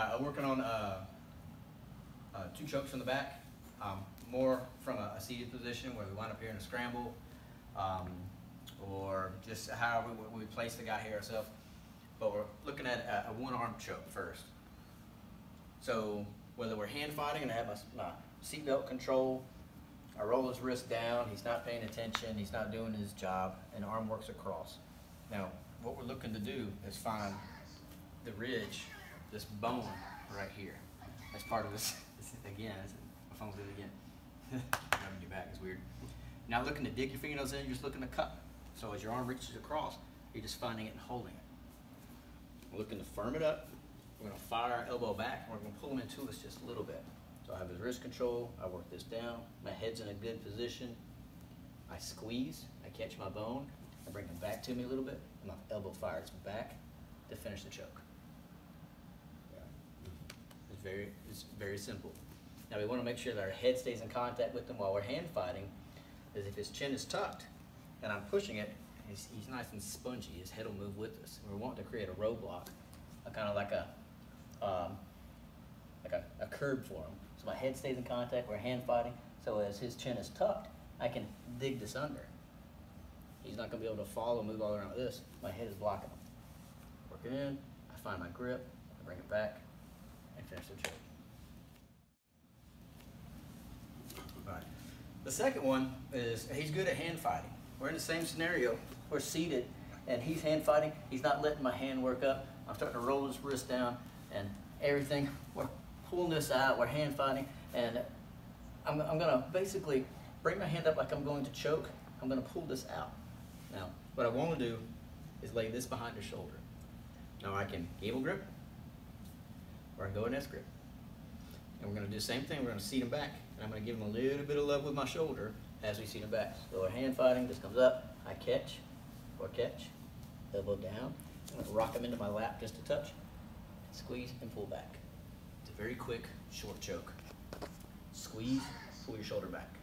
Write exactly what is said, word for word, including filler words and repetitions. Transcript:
Uh, I'm working on uh, uh, two chokes from the back, um, more from a, a seated position where we wind up here in a scramble, um, or just how we, we place the guy here ourselves. But we're looking at a, a one-arm choke first. So whether we're hand fighting and I have my, my seatbelt control, I roll his wrist down, he's not paying attention, he's not doing his job, and arm works across. Now, what we're looking to do is find the ridge, this bone right here. That's part of this, this again, my phone's in again. Having your back is weird. Now looking to dig your fingernails in, you're just looking to cut. So as your arm reaches across, you're just finding it and holding it. We're looking to firm it up. We're gonna fire our elbow back, and we're gonna pull him into us just a little bit. So I have his wrist control, I work this down, my head's in a good position, I squeeze, I catch my bone, I bring him back to me a little bit, and my elbow fires back to finish the choke. Yeah. It's very, it's very simple. Now we want to make sure that our head stays in contact with him while we're hand fighting, is if his chin is tucked and I'm pushing it, he's, he's nice and spongy, his head will move with us. We want to create a roadblock, a kind of like a, um, like a, a curb for him. So my head stays in contact, we're hand fighting, so as his chin is tucked, I can dig this under. He's not gonna be able to follow, move all around with this. My head is blocking him. Work it in, I find my grip, I bring it back, and finish the choke. All right. The second one is, he's good at hand fighting. We're in the same scenario, we're seated, and he's hand fighting, he's not letting my hand work up. I'm starting to roll his wrist down, and everything, we're pulling this out, we're hand fighting, and I'm, I'm gonna basically bring my hand up like I'm going to choke. I'm gonna pull this out. Now, what I wanna do is lay this behind his shoulder. Now I can gable grip, or I can go in S grip. And we're gonna do the same thing, we're gonna seat him back, and I'm gonna give him a little bit of love with my shoulder as we seat him back. So we're hand fighting, this comes up, I catch, or catch, elbow down. I'm gonna rock him into my lap just a touch, squeeze and pull back. It's a very quick, short choke. Squeeze, pull your shoulder back.